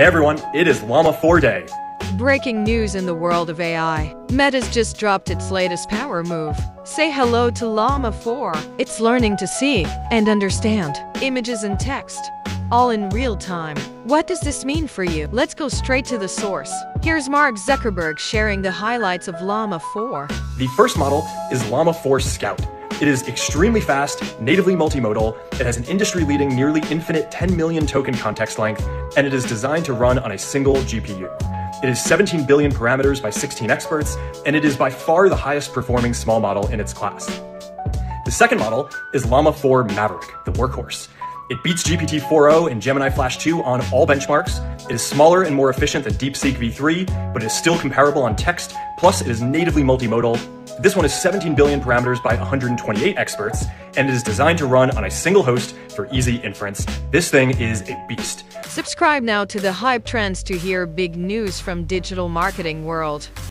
Hey everyone, it is Llama 4 Day. Breaking news in the world of AI. Meta's just dropped its latest power move. Say hello to Llama 4. It's learning to see and understand images and text, all in real time. What does this mean for you? Let's go straight to the source. Here's Mark Zuckerberg sharing the highlights of Llama 4. The first model is Llama 4 Scout. It is extremely fast, natively multimodal, it has an industry-leading nearly infinite 10 million token context length, and it is designed to run on a single GPU. It is 17 billion parameters by 16 experts, and it is by far the highest performing small model in its class. The second model is Llama 4 Maverick, the workhorse. It beats GPT-4o and Gemini Flash 2 on all benchmarks. It is smaller and more efficient than DeepSeek V3, but it is still comparable on text, plus it is natively multimodal. This one is 17 billion parameters by 128 experts, and it is designed to run on a single host for easy inference. This thing is a beast. Subscribe now to the Hype Trends to hear big news from digital marketing world.